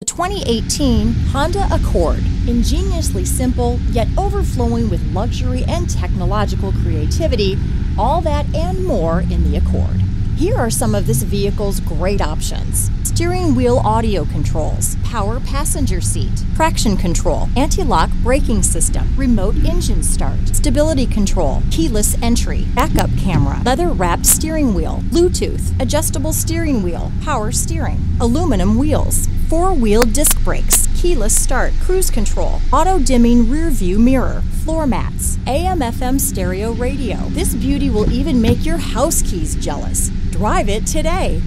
The 2018 Honda Accord, ingeniously simple, yet overflowing with luxury and technological creativity, all that and more in the Accord. Here are some of this vehicle's great options. Steering wheel audio controls, power passenger seat, traction control, anti-lock braking system, remote engine start, stability control, keyless entry, backup camera, leather-wrapped steering wheel, Bluetooth, adjustable steering wheel, power steering, aluminum wheels, four-wheel disc brakes, keyless start, cruise control, auto-dimming rear-view mirror, floor mats, AM/FM stereo radio. This beauty will even make your house keys jealous. Drive it today.